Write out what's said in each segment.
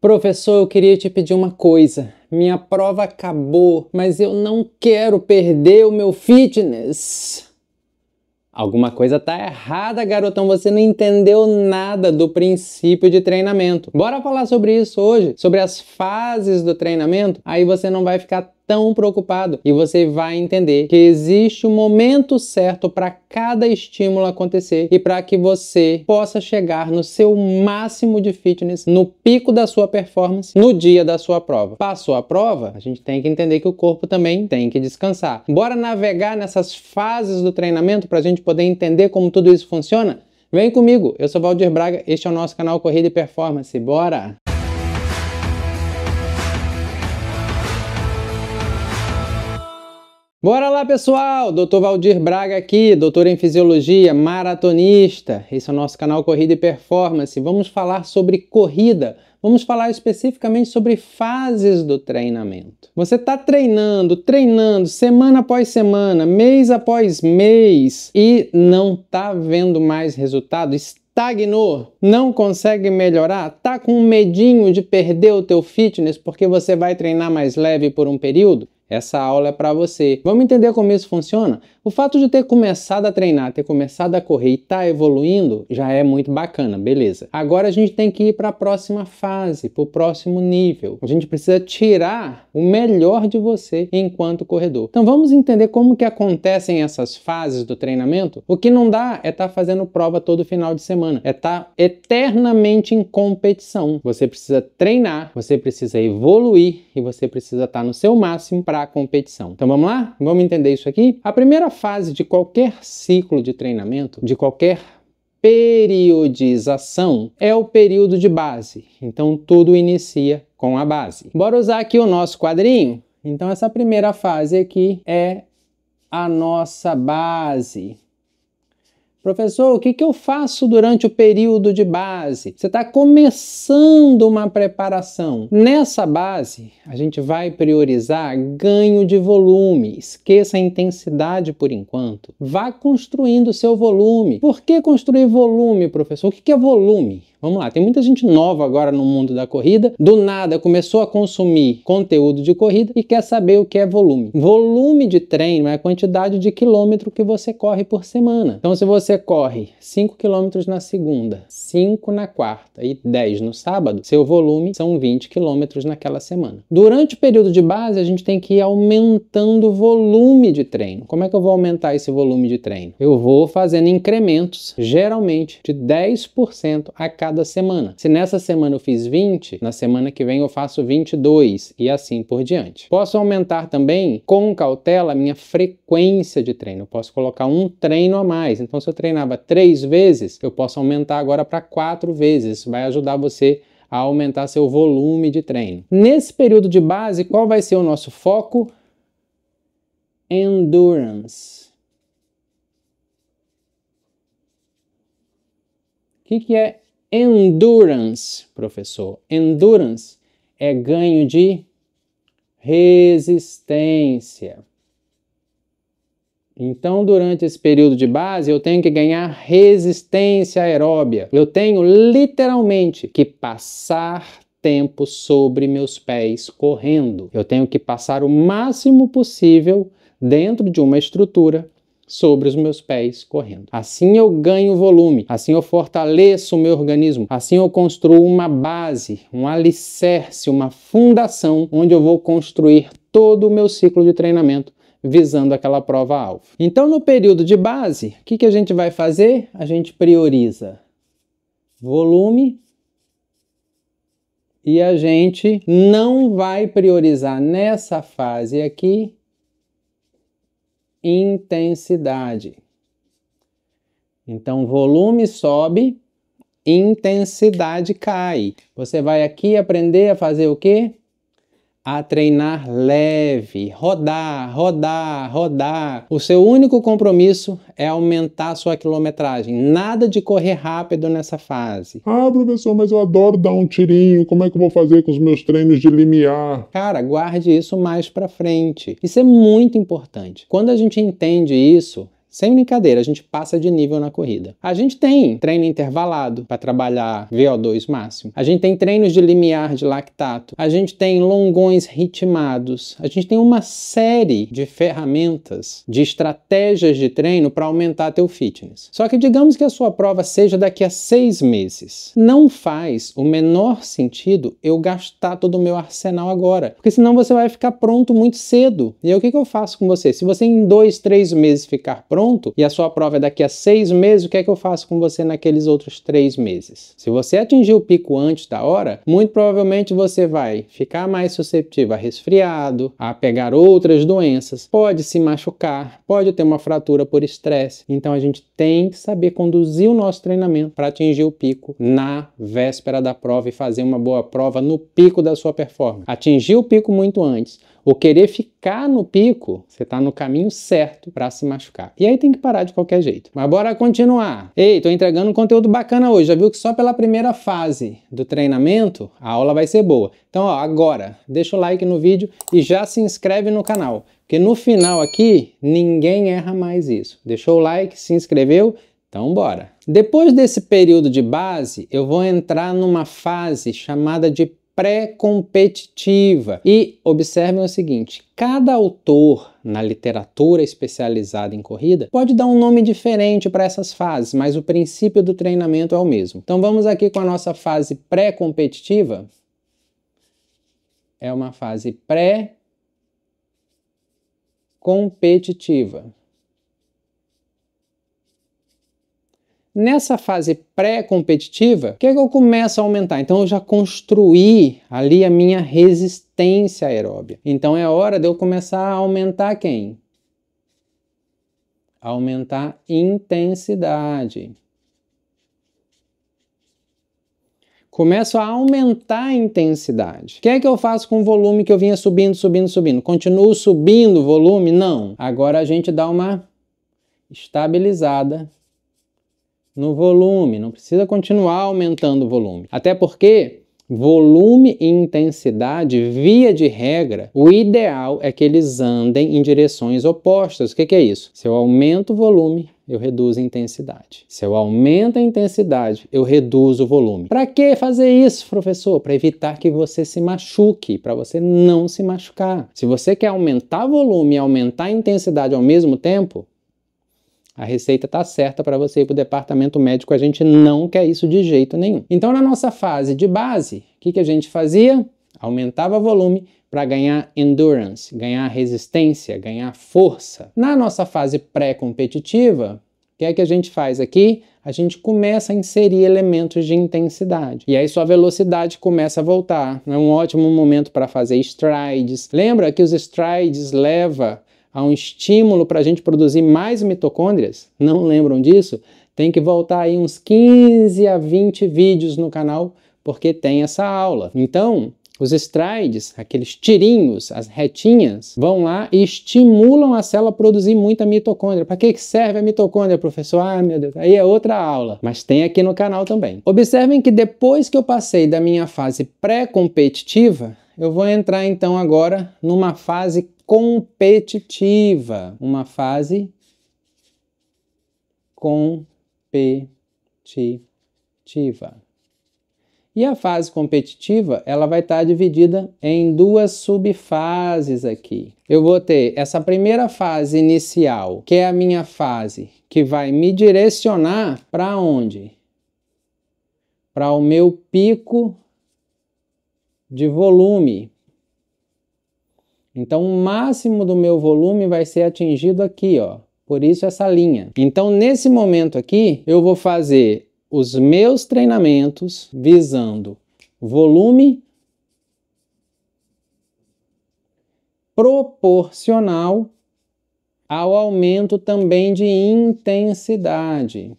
Professor, eu queria te pedir uma coisa. Minha prova acabou, mas eu não quero perder o meu fitness. Alguma coisa tá errada, garotão. Você não entendeu nada do princípio de treinamento. Bora falar sobre isso hoje, sobre as fases do treinamento. Aí você não vai ficar tão preocupado e você vai entender que existe o momento certo para cada estímulo acontecer e para que você possa chegar no seu máximo de fitness, no pico da sua performance, no dia da sua prova. Passou a prova, a gente tem que entender que o corpo também tem que descansar. Bora navegar nessas fases do treinamento para a gente poder entender como tudo isso funciona? Vem comigo, eu sou Valdir Braga, este é o nosso canal Corrida e Performance, bora! Bora lá, pessoal! Dr. Valdir Braga aqui, doutor em fisiologia, maratonista. Esse é o nosso canal Corrida e Performance. Vamos falar sobre corrida. Vamos falar especificamente sobre fases do treinamento. Você está treinando, semana após semana, mês após mês e não está vendo mais resultado. Estagnou, não consegue melhorar, tá com medinho de perder o teu fitness porque você vai treinar mais leve por um período? Essa aula é para você. Vamos entender como isso funciona? O fato de ter começado a treinar, ter começado a correr e tá evoluindo, já é muito bacana, beleza. Agora a gente tem que ir para a próxima fase, para o próximo nível. A gente precisa tirar o melhor de você enquanto corredor. Então vamos entender como que acontecem essas fases do treinamento? O que não dá é estar fazendo prova todo final de semana, é estar eternamente em competição. Você precisa treinar, você precisa evoluir e você precisa estar no seu máximo para a competição. Então vamos lá? Vamos entender isso aqui? A primeira fase de qualquer ciclo de treinamento, de qualquer periodização, é o período de base. Então tudo inicia com a base. Bora usar aqui o nosso quadrinho? Então essa primeira fase aqui é a nossa base. Professor, o que eu faço durante o período de base? Você está começando uma preparação. Nessa base, a gente vai priorizar ganho de volume. Esqueça a intensidade por enquanto. Vá construindo o seu volume. Por que construir volume, professor? O que é volume? Vamos lá, tem muita gente nova agora no mundo da corrida, do nada começou a consumir conteúdo de corrida e quer saber o que é volume. Volume de treino é a quantidade de quilômetro que você corre por semana. Então se você corre 5 quilômetros na segunda, 5 na quarta e 10 no sábado, seu volume são 20 quilômetros naquela semana. Durante o período de base a gente tem que ir aumentando o volume de treino. Como é que eu vou aumentar esse volume de treino? Eu vou fazendo incrementos, geralmente de 10% a cada semana. Se nessa semana eu fiz 20, na semana que vem eu faço 22 e assim por diante. Posso aumentar também, com cautela, a minha frequência de treino. Eu posso colocar um treino a mais. Então se eu treinava 3 vezes, eu posso aumentar agora para 4 vezes. Vai ajudar você a aumentar seu volume de treino. Nesse período de base, qual vai ser o nosso foco? Endurance. O que é endurance, professor? Endurance é ganho de resistência. Então, durante esse período de base, eu tenho que ganhar resistência aeróbia. Eu tenho, literalmente, que passar tempo sobre meus pés correndo. Eu tenho que passar o máximo possível dentro de uma estrutura sobre os meus pés correndo. Assim eu ganho volume, assim eu fortaleço o meu organismo, assim eu construo uma base, um alicerce, uma fundação onde eu vou construir todo o meu ciclo de treinamento visando aquela prova-alvo. Então no período de base, o que a gente vai fazer? A gente prioriza volume e a gente não vai priorizar nessa fase aqui intensidade. Então, volume sobe, intensidade cai. Você vai aqui aprender a fazer o quê? A treinar leve, rodar. O seu único compromisso é aumentar a sua quilometragem. Nada de correr rápido nessa fase. Ah, professor, mas eu adoro dar um tirinho. Como é que eu vou fazer com os meus treinos de limiar? Cara, guarde isso mais pra frente. Isso é muito importante. Quando a gente entende isso, Sem brincadeira, a gente passa de nível na corrida. A gente tem treino intervalado para trabalhar VO2 máximo. A gente tem treinos de limiar de lactato. A gente tem longões ritmados. A gente tem uma série de ferramentas, de estratégias de treino para aumentar teu fitness. Só que digamos que a sua prova seja daqui a 6 meses. Não faz o menor sentido eu gastar todo o meu arsenal agora, porque senão você vai ficar pronto muito cedo. E aí o que eu faço com você? Se você em 2, 3 meses ficar pronto e a sua prova é daqui a 6 meses, o que é que eu faço com você naqueles outros 3 meses? Se você atingir o pico antes da hora, muito provavelmente você vai ficar mais suscetível a resfriado, a pegar outras doenças, pode se machucar, pode ter uma fratura por estresse. Então a gente tem que saber conduzir o nosso treinamento para atingir o pico na véspera da prova e fazer uma boa prova no pico da sua performance. Atingir o pico muito antes ou querer ficar no pico, você está no caminho certo para se machucar. E aí tem que parar de qualquer jeito. Mas bora continuar. Ei, tô entregando um conteúdo bacana hoje. Já viu que só pela primeira fase do treinamento, a aula vai ser boa. Então, ó, agora, deixa o like no vídeo e já se inscreve no canal. Porque no final aqui, ninguém erra mais isso. Deixou o like, se inscreveu? Então, bora. Depois desse período de base, eu vou entrar numa fase chamada de pré-competitiva. E observem o seguinte, cada autor na literatura especializada em corrida pode dar um nome diferente para essas fases, mas o princípio do treinamento é o mesmo. Então vamos aqui com a nossa fase pré-competitiva. É uma fase pré-competitiva. Nessa fase pré-competitiva, o que é que eu começo a aumentar? Então eu já construí ali a minha resistência aeróbica. Então é hora de eu começar a aumentar quem? Aumentar intensidade. Começo a aumentar a intensidade. O que é que eu faço com o volume que eu vinha subindo, subindo, subindo? Continuo subindo o volume? Não. Agora a gente dá uma estabilizada no volume, não precisa continuar aumentando o volume. Até porque volume e intensidade, via de regra, o ideal é que eles andem em direções opostas. O que é isso? Se eu aumento o volume, eu reduzo a intensidade. Se eu aumento a intensidade, eu reduzo o volume. Para que fazer isso, professor? Para evitar que você se machuque, para você não se machucar. Se você quer aumentar volume e aumentar a intensidade ao mesmo tempo, a receita está certa para você ir para o departamento médico, a gente não quer isso de jeito nenhum. Então, na nossa fase de base, o que a gente fazia? Aumentava volume para ganhar endurance, ganhar resistência, ganhar força. Na nossa fase pré-competitiva, o que é que a gente faz aqui? A gente começa a inserir elementos de intensidade. E aí sua velocidade começa a voltar. É um ótimo momento para fazer strides. Lembra que os strides levam a um estímulo para a gente produzir mais mitocôndrias? Não lembram disso? Tem que voltar aí uns 15 a 20 vídeos no canal, porque tem essa aula. Então, os strides, aqueles tirinhos, as retinhas, vão lá e estimulam a célula a produzir muita mitocôndria. Para que serve a mitocôndria, professor? Ah, meu Deus, aí é outra aula. Mas tem aqui no canal também. Observem que depois que eu passei da minha fase pré-competitiva, eu vou entrar então agora numa fase competitiva, uma fase competitiva. E a fase competitiva, ela vai estar dividida em 2 subfases aqui. Eu vou ter essa primeira fase inicial, que é a minha fase que vai me direcionar para onde? Para o meu pico de volume. Então, o máximo do meu volume vai ser atingido aqui, ó. Por isso essa linha. Então, nesse momento aqui, eu vou fazer os meus treinamentos visando volume proporcional ao aumento também de intensidade.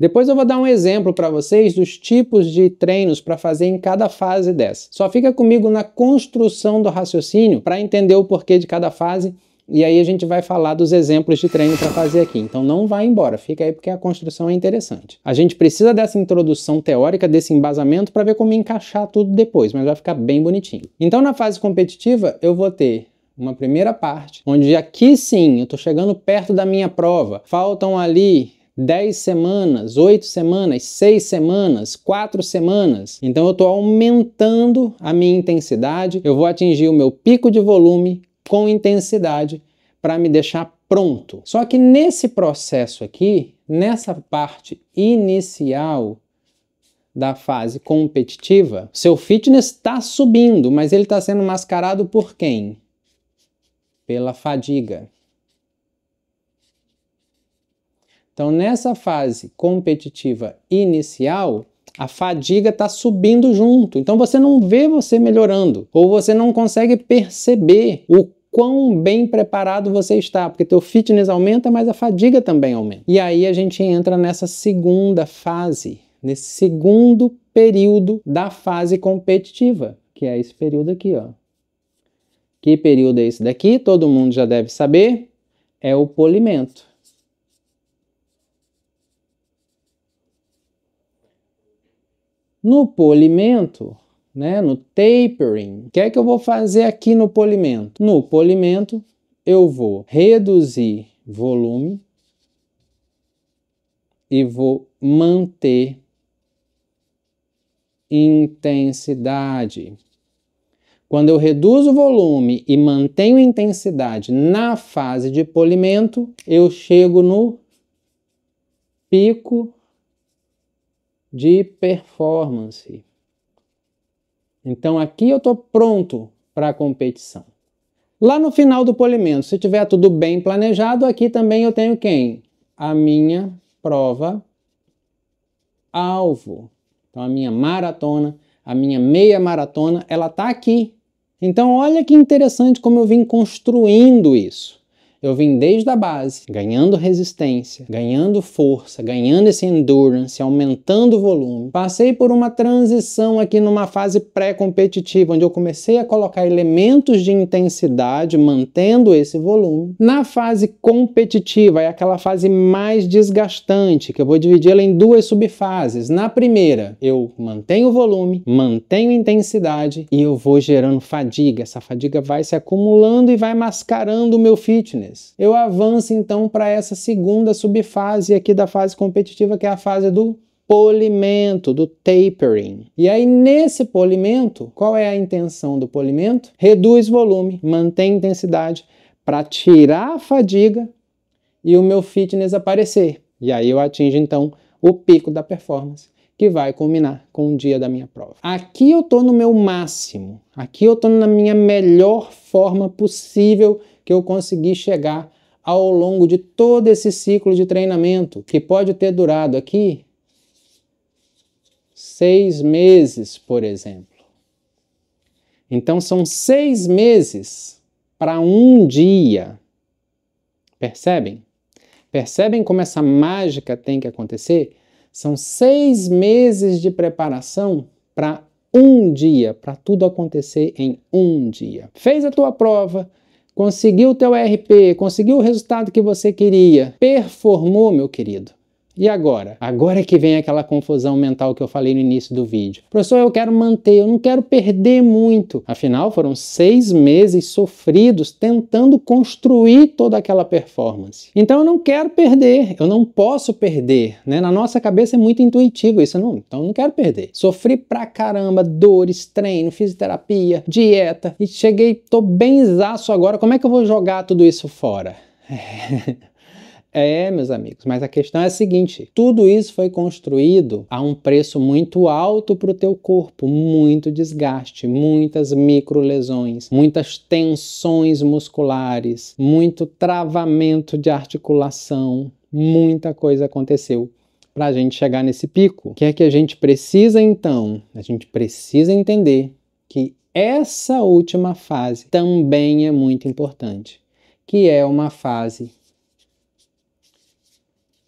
Depois eu vou dar um exemplo para vocês dos tipos de treinos para fazer em cada fase dessa. Só fica comigo na construção do raciocínio para entender o porquê de cada fase e aí a gente vai falar dos exemplos de treino para fazer aqui. Então não vai embora, fica aí porque a construção é interessante. A gente precisa dessa introdução teórica, desse embasamento para ver como encaixar tudo depois, mas vai ficar bem bonitinho. Então na fase competitiva eu vou ter uma primeira parte, onde aqui sim eu estou chegando perto da minha prova, faltam ali 10 semanas, 8 semanas, 6 semanas, 4 semanas. Então eu estou aumentando a minha intensidade, eu vou atingir o meu pico de volume com intensidade para me deixar pronto. Só que nesse processo aqui, nessa parte inicial da fase competitiva, seu fitness está subindo, mas ele está sendo mascarado por quem? Pela fadiga. Então, nessa fase competitiva inicial, a fadiga está subindo junto. Então, você não vê você melhorando, ou você não consegue perceber o quão bem preparado você está, porque teu fitness aumenta, mas a fadiga também aumenta. E aí a gente entra nessa segunda fase, nesse segundo período da fase competitiva, que é esse período aqui, ó. Que período é esse daqui? Todo mundo já deve saber. É o polimento. No polimento, né, no tapering, o que é que eu vou fazer aqui no polimento? No polimento, eu vou reduzir volume e vou manter intensidade. Quando eu reduzo o volume e mantenho intensidade na fase de polimento, eu chego no pico de performance. Então aqui eu estou pronto para a competição. Lá no final do polimento, se tiver tudo bem planejado, aqui também eu tenho quem? A minha prova alvo. Então a minha maratona, a minha meia maratona, ela está aqui. Então olha que interessante como eu vim construindo isso. Eu vim desde a base, ganhando resistência, ganhando força, ganhando esse endurance, aumentando o volume. Passei por uma transição aqui numa fase pré-competitiva, onde eu comecei a colocar elementos de intensidade, mantendo esse volume. Na fase competitiva, é aquela fase mais desgastante, que eu vou dividir ela em duas subfases. Na primeira, eu mantenho o volume, mantenho a intensidade e eu vou gerando fadiga. Essa fadiga vai se acumulando e vai mascarando o meu fitness. Eu avanço então para essa segunda subfase aqui da fase competitiva, que é a fase do polimento, do tapering. E aí nesse polimento, qual é a intenção do polimento? Reduz volume, mantém intensidade para tirar a fadiga e o meu fitness aparecer. E aí eu atingo então o pico da performance, que vai combinar com o dia da minha prova. Aqui eu estou no meu máximo, aqui eu estou na minha melhor forma possível que eu consegui chegar ao longo de todo esse ciclo de treinamento, que pode ter durado aqui 6 meses, por exemplo. Então são 6 meses para um dia. Percebem? Percebem como essa mágica tem que acontecer? São 6 meses de preparação para um dia, para tudo acontecer em um dia. Fez a tua prova, conseguiu o teu RP, conseguiu o resultado que você queria, performou, meu querido. E agora? Agora é que vem aquela confusão mental que eu falei no início do vídeo. Professor, eu quero manter, eu não quero perder muito. Afinal, foram 6 meses sofridos tentando construir toda aquela performance. Então, eu não quero perder, eu não posso perder, né? Na nossa cabeça é muito intuitivo isso, não, então eu não quero perder. Sofri pra caramba, dores, treino, fisioterapia, dieta, e cheguei, tô bem zaço agora, como é que eu vou jogar tudo isso fora? É, meus amigos, mas a questão é a seguinte, tudo isso foi construído a um preço muito alto para o teu corpo, muito desgaste, muitas microlesões, muitas tensões musculares, muito travamento de articulação, muita coisa aconteceu para a gente chegar nesse pico. O que é que a gente precisa então? A gente precisa entender que essa última fase também é muito importante, que é uma fase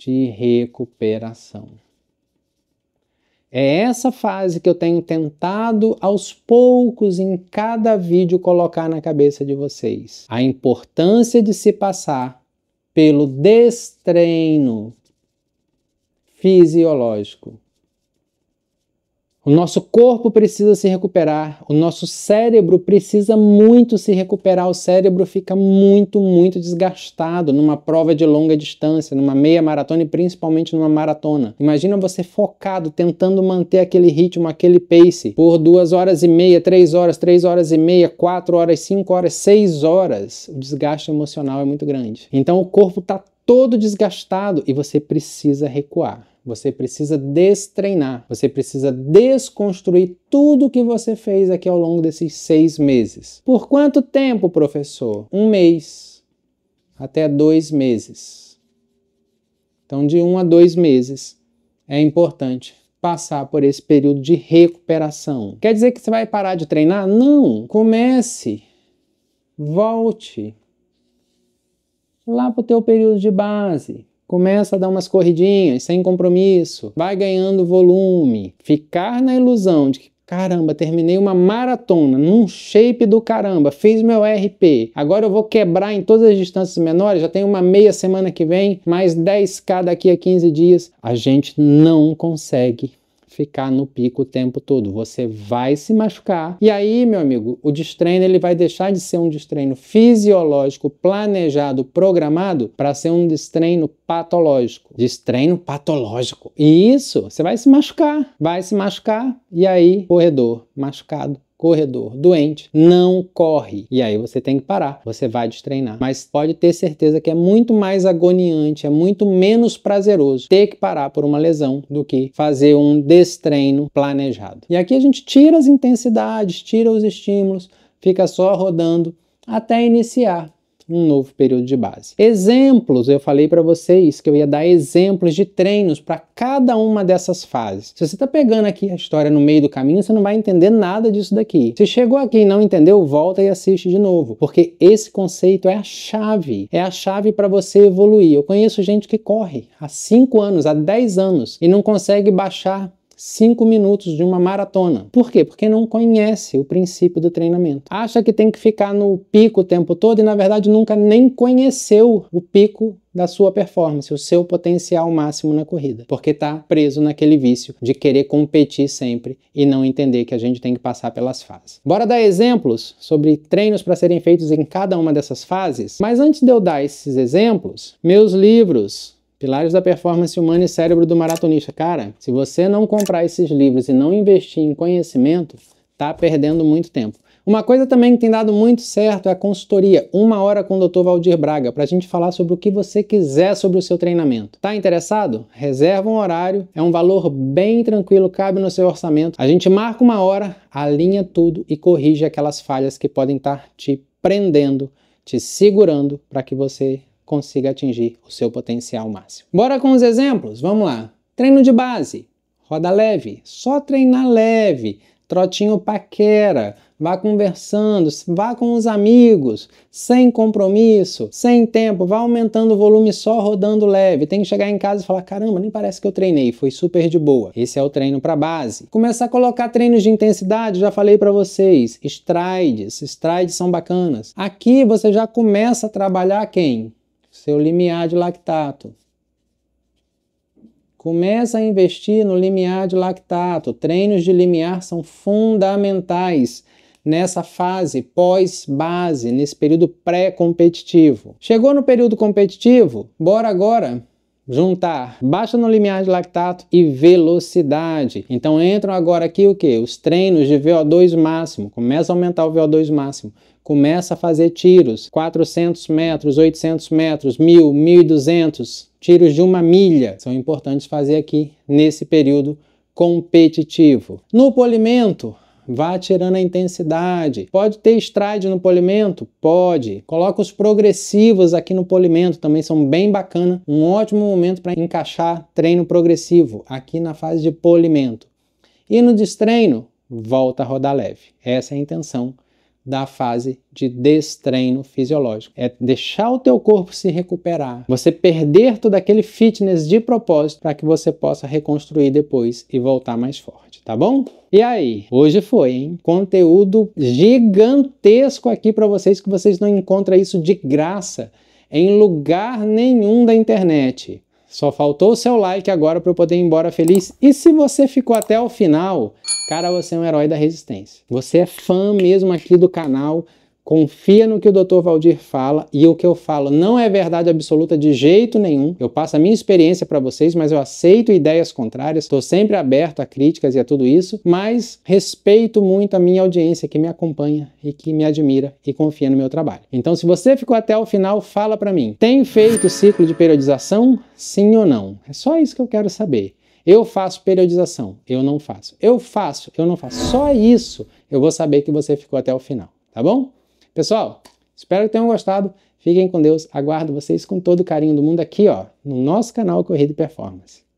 de recuperação. É essa fase que eu tenho tentado aos poucos em cada vídeo colocar na cabeça de vocês. A importância de se passar pelo destreino fisiológico O nosso corpo precisa se recuperar, o nosso cérebro precisa muito se recuperar, o cérebro fica muito, muito desgastado numa prova de longa distância, numa meia maratona e principalmente numa maratona. Imagina você focado, tentando manter aquele ritmo, aquele pace, por 2 horas e meia, 3 horas, 3 horas e meia, 4 horas, 5 horas, 6 horas. O desgaste emocional é muito grande. Então o corpo está todo desgastado e você precisa recuar. Você precisa destreinar, você precisa desconstruir tudo o que você fez aqui ao longo desses 6 meses. Por quanto tempo, professor? 1 mês até 2 meses. Então, de 1 a 2 meses é importante passar por esse período de recuperação. Quer dizer que você vai parar de treinar? Não! Comece, volte lá para o teu período de base. Começa a dar umas corridinhas, sem compromisso, vai ganhando volume. Ficar na ilusão de que, caramba, terminei uma maratona num shape do caramba, fiz meu RP, agora eu vou quebrar em todas as distâncias menores, já tenho uma meia semana que vem, mais 10K daqui a 15 dias. A gente não consegue ficar no pico o tempo todo, você vai se machucar. E aí, meu amigo, o destreino ele vai deixar de ser um destreino fisiológico, planejado, programado, para ser um destreino patológico. Destreino patológico. E isso, você vai se machucar. Vai se machucar e aí, corredor machucado, corredor doente, não corre. E aí você tem que parar, você vai destreinar. Mas pode ter certeza que é muito mais agoniante, é muito menos prazeroso ter que parar por uma lesão do que fazer um destreino planejado. E aqui a gente tira as intensidades, tira os estímulos, fica só rodando até iniciar um novo período de base. Exemplos, eu falei para vocês que eu ia dar exemplos de treinos para cada uma dessas fases. Se você está pegando aqui a história no meio do caminho, você não vai entender nada disso daqui. Se chegou aqui e não entendeu, volta e assiste de novo, porque esse conceito é a chave para você evoluir. Eu conheço gente que corre há 5 anos, há 10 anos e não consegue baixar 5 minutos de uma maratona. Por quê? Porque não conhece o princípio do treinamento. Acha que tem que ficar no pico o tempo todo e, na verdade, nunca nem conheceu o pico da sua performance, o seu potencial máximo na corrida, porque está preso naquele vício de querer competir sempre e não entender que a gente tem que passar pelas fases. Bora dar exemplos sobre treinos para serem feitos em cada uma dessas fases? Mas antes de eu dar esses exemplos, meus livros Pilares da Performance Humana e Cérebro do Maratonista. Cara, se você não comprar esses livros e não investir em conhecimento, tá perdendo muito tempo. Uma coisa também que tem dado muito certo é a consultoria 1 hora com o Dr. Valdir Braga, para a gente falar sobre o que você quiser sobre o seu treinamento. Tá interessado? Reserva um horário, é um valor bem tranquilo, cabe no seu orçamento. A gente marca 1 hora, alinha tudo e corrige aquelas falhas que podem estar te prendendo, te segurando para que você consiga atingir o seu potencial máximo. Bora com os exemplos? Vamos lá. Treino de base, roda leve, só treinar leve, trotinho paquera, vá conversando, vá com os amigos, sem compromisso, sem tempo, vá aumentando o volume só rodando leve. Tem que chegar em casa e falar, caramba, nem parece que eu treinei, foi super de boa. Esse é o treino para base. Começar a colocar treinos de intensidade, já falei para vocês, strides são bacanas. Aqui você já começa a trabalhar quem? Seu limiar de lactato. Começa a investir no limiar de lactato. Treinos de limiar são fundamentais nessa fase pós-base, nesse período pré-competitivo. Chegou no período competitivo? Bora agora juntar baixa no limiar de lactato e velocidade. Então entram agora aqui o que? Os treinos de VO2 máximo. Começa a aumentar o VO2 máximo. Começa a fazer tiros, 400 metros, 800 metros, 1.000, 1.200, tiros de 1 milha. São importantes fazer aqui nesse período competitivo. No polimento, vá tirando a intensidade. Pode ter stride no polimento? Pode. Coloca os progressivos aqui no polimento, também são bem bacana. Um ótimo momento para encaixar treino progressivo aqui na fase de polimento. E no destreino, volta a rodar leve. Essa é a intenção da fase de destreino fisiológico. É deixar o teu corpo se recuperar, você perder todo aquele fitness de propósito para que você possa reconstruir depois e voltar mais forte, tá bom? E aí, hoje foi, hein? Conteúdo gigantesco aqui para vocês, que vocês não encontram isso de graça em lugar nenhum da internet. Só faltou o seu like agora para eu poder ir embora feliz. E se você ficou até o final, Cara, você é um herói da resistência. Você é fã mesmo aqui do canal, confia no que o Dr. Valdir fala, e o que eu falo não é verdade absoluta de jeito nenhum. Eu passo a minha experiência para vocês, mas eu aceito ideias contrárias, estou sempre aberto a críticas e a tudo isso, mas respeito muito a minha audiência que me acompanha e que me admira e confia no meu trabalho. Então, se você ficou até o final, fala para mim. Tem feito ciclo de periodização? Sim ou não? É só isso que eu quero saber. Eu faço periodização? Eu não faço. Eu faço? Eu não faço. Só isso eu vou saber que você ficou até o final, tá bom? Pessoal, espero que tenham gostado, fiquem com Deus, aguardo vocês com todo o carinho do mundo aqui, ó, no nosso canal Corrida e Performance.